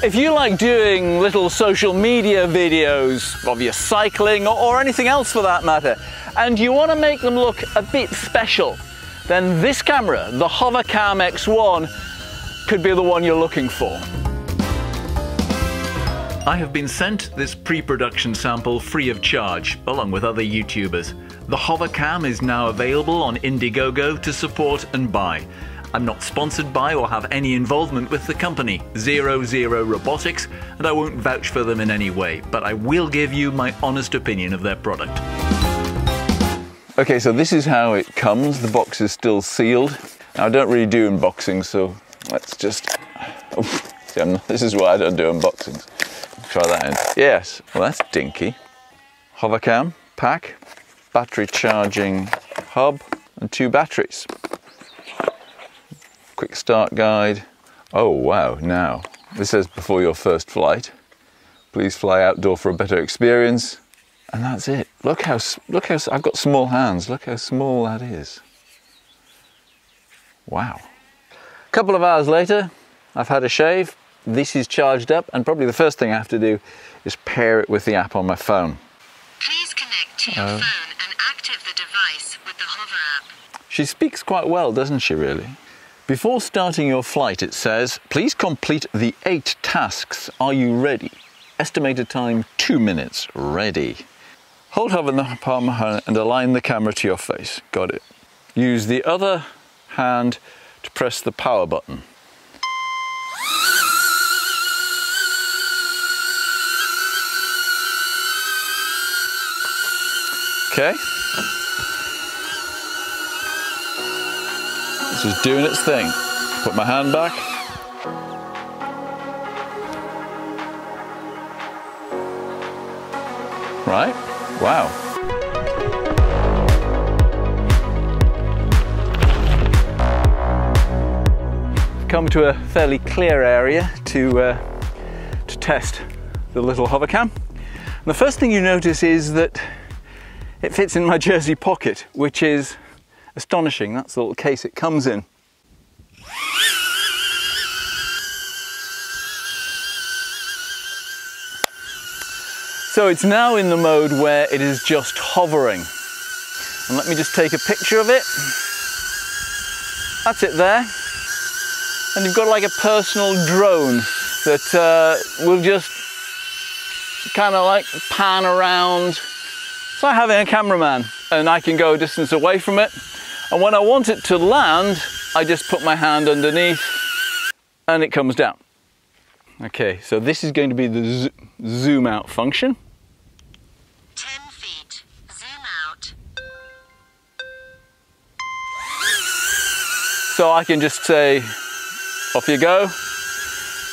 If you like doing little social media videos of your cycling or anything else for that matter, and you want to make them look a bit special, then this camera, the Hover Cam X1, could be the one you're looking for. I have been sent this pre-production sample free of charge, along with other YouTubers. The Hover Cam is now available on Indiegogo to support and buy. I'm not sponsored by or have any involvement with the company, 00 Robotics, and I won't vouch for them in any way, but I will give you my honest opinion of their product. Okay, so this is how it comes. The box is still sealed. Now, I don't really do unboxings, so let's just... Oh, see, this is why I don't do unboxings. Try that in. Yes, well that's dinky. Hovercam pack, battery charging hub, and 2 batteries. Quick start guide. Oh wow, now. This says before your first flight, please fly outdoor for a better experience. And that's it. Look how I've got small hands. Look how small that is. Wow. A couple of hours later, I've had a shave. This is charged up, and probably the first thing I have to do is pair it with the app on my phone. Please connect to your phone and activate the device with the Hover app. She speaks quite well, doesn't she, really? Before starting your flight, it says, please complete the 8 tasks. Are you ready? Estimated time 2 minutes. Ready. Hold hover in the palm of the hand and align the camera to your face. Got it. Use the other hand to press the power button. Okay. This is doing its thing. Put my hand back. Right? Wow. Come to a fairly clear area to test the little hover cam. And the first thing you notice is that it fits in my jersey pocket, which is astonishing. That's the little case it comes in. So it's now in the mode where it is just hovering. And let me just take a picture of it. That's it there. And you've got like a personal drone that will just kind of like pan around. It's like having a cameraman, and I can go a distance away from it. And when I want it to land, I just put my hand underneath and it comes down. Okay, so this is going to be the zoom out function. 10 feet, zoom out. So I can just say, off you go.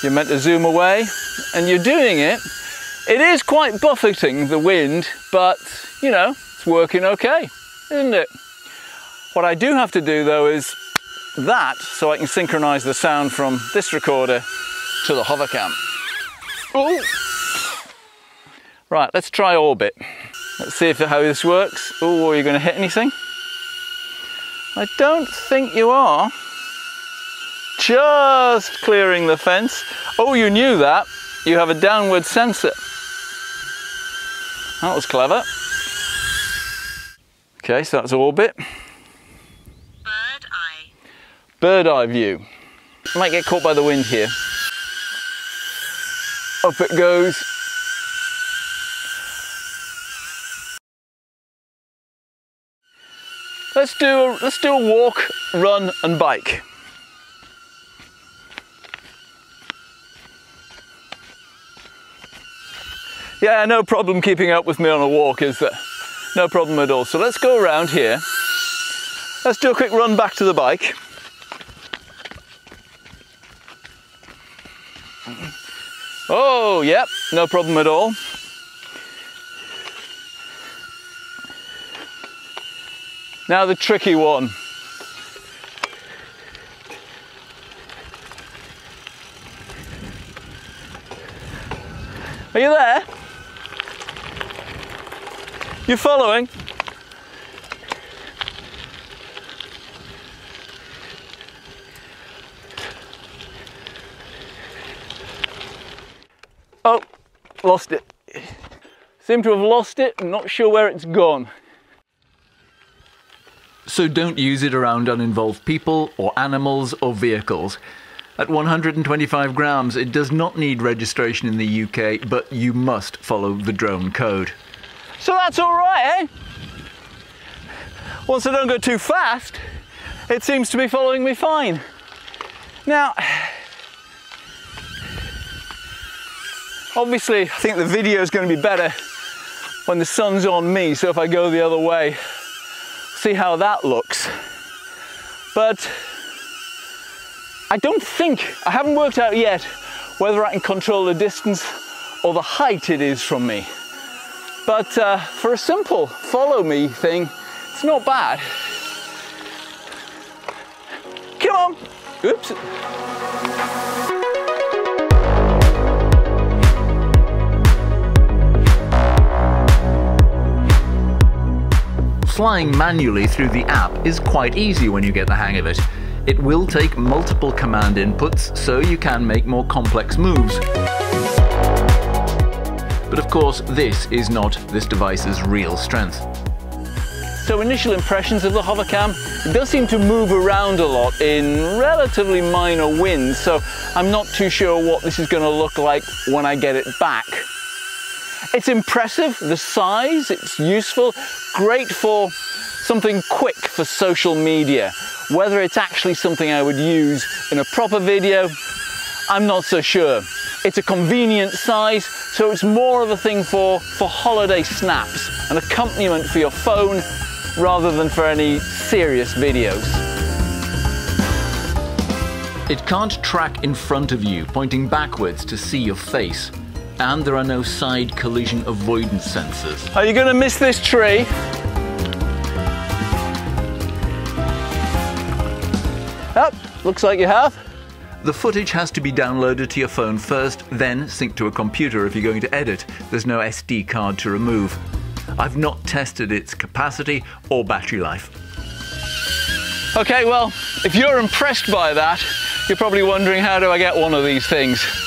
You're meant to zoom away and you're doing it. It is quite buffeting the wind, but you know, it's working okay, isn't it? What I do have to do though is that, so I can synchronize the sound from this recorder to the hover cam. Ooh. Right, let's try orbit. Let's see how this works. Oh, are you going to hit anything? I don't think you are. Just clearing the fence. Oh, you knew that. You have a downward sensor. That was clever. Okay, so that's orbit. Bird eye. Bird eye view. Might get caught by the wind here. Up it goes. Let's do a walk, run and bike. Yeah, no problem keeping up with me on a walk, is there? No problem at all. So let's go around here. Let's do a quick run back to the bike. Oh, yep, no problem at all. Now the tricky one. Are you there? You following? Lost it. Seem to have lost it. I'm not sure where it's gone. So don't use it around uninvolved people or animals or vehicles. At 125 grams, it does not need registration in the UK, but you must follow the drone code. So that's all right, eh? Once I don't go too fast, it seems to be following me fine. Now, obviously, I think the video is going to be better when the sun's on me, so if I go the other way, see how that looks. But I don't think, I haven't worked out yet whether I can control the distance or the height it is from me. But for a simple follow me thing, it's not bad. Come on. Oops. Flying manually through the app is quite easy when you get the hang of it. It will take multiple command inputs, so you can make more complex moves. But of course, this is not this device's real strength. So initial impressions of the hovercam, it does seem to move around a lot in relatively minor winds, so I'm not too sure what this is going to look like when I get it back. It's impressive, the size, it's useful, great for something quick for social media. Whether it's actually something I would use in a proper video, I'm not so sure. It's a convenient size, so it's more of a thing for holiday snaps, an accompaniment for your phone, rather than for any serious videos. It can't track in front of you, pointing backwards to see your face. And there are no side collision avoidance sensors. Are you going to miss this tree? Oh, looks like you have. The footage has to be downloaded to your phone first, then synced to a computer if you're going to edit. There's no SD card to remove. I've not tested its capacity or battery life. Okay, well, if you're impressed by that, you're probably wondering, how do I get one of these things?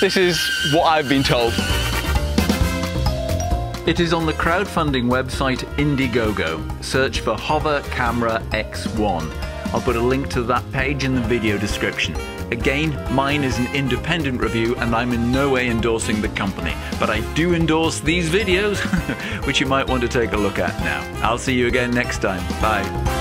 This is what I've been told. It is on the crowdfunding website Indiegogo. Search for Hover Camera X1. I'll put a link to that page in the video description. Again, mine is an independent review and I'm in no way endorsing the company, but I do endorse these videos, which you might want to take a look at now. I'll see you again next time. Bye.